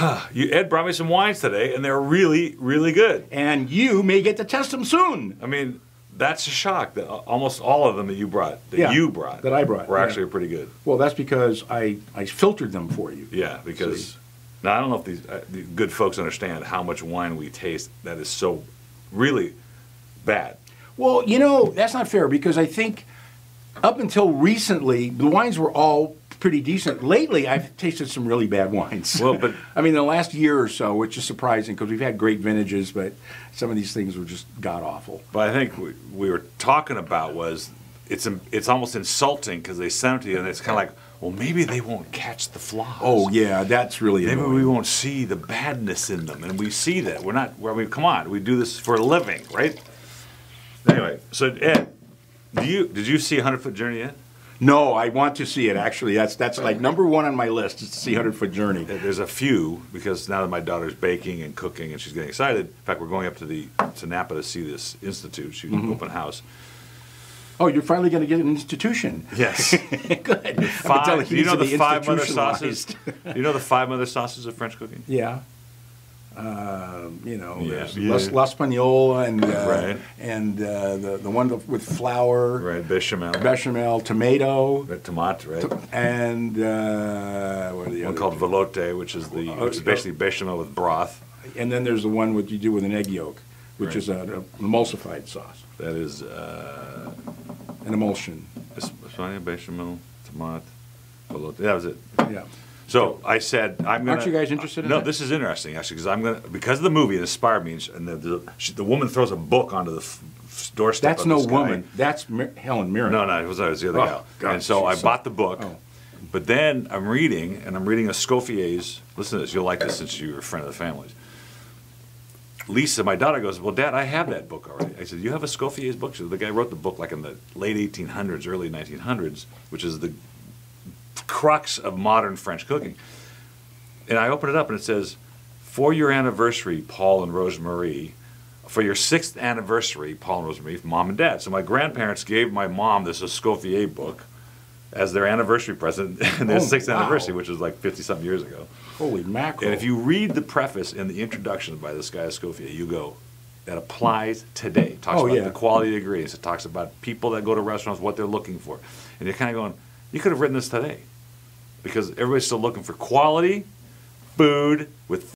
Ed brought me some wines today, and they're really, really good. And you may get to test them soon. I mean, that's a shock that almost all of them that you brought, that I brought, were actually pretty good. Well, that's because I filtered them for you. Yeah, because now I don't know if the good folks understand how much wine we taste that is so really bad. Well, you know, that's not fair, because I think up until recently, the wines were all pretty decent. Lately, I've tasted some really bad wines. Well, but I mean, the last year or so, which is surprising because we've had great vintages, but some of these things were just god awful. But I think we were talking about was it's almost insulting because they send it to you, and it's kind of like, well, maybe they won't catch the flaws. Oh yeah, that's really maybe annoying. We won't see the badness in them, and we see that we're not. I mean, come on, we do this for a living, right? Anyway, so Ed, did you see 100-Foot Journey yet? No, I want to see it, actually. That's like number one on my list, is to see 100-Foot Journey. There's a few, because now that my daughter's baking and cooking and she's getting excited. In fact, we're going up to Napa to see this institute. She's open house. Oh, you're finally going to get an institution. Yes. Good. Do you know the 5 mother sauces of French cooking? Yeah. You know, l'Espanol and the one with flour, bechamel, tomato, and what are the one called velouté, which is the basically bechamel with broth. And then there's the one what you do with an egg yolk, which is an emulsified sauce. That is an emulsion. Espagnol, bechamel, tomate, velouté. That was it. Yeah. So I said, aren't you guys interested in that? No, this is interesting, actually, because because of the movie, it inspired me, and the woman throws a book onto the doorstep. That's no woman. That's Helen Mirren. No, it was the other gal. God, and so I bought the book, but then I'm reading, Escoffier's, listen to this, you'll like this since you're a friend of the family's. Lisa, my daughter, goes, well, Dad, I have that book already. I said, you have Escoffier's book? She said, the guy wrote the book like in the late 1800s, early 1900s, which is the crux of modern French cooking. And I open it up and it says, for your anniversary, Paul and Rose Marie, for your 6th anniversary, Paul and Rose Marie, from Mom and Dad. So my grandparents gave my mom this Escoffier book as their anniversary present, and their 6th anniversary, which was like 50-something years ago. Holy mackerel. And if you read the preface and the introduction by this guy Escoffier, you go, that applies today. It talks about the quality of the ingredients. It talks about people that go to restaurants, what they're looking for. And you're kind of going, you could have written this today, because everybody's still looking for quality food with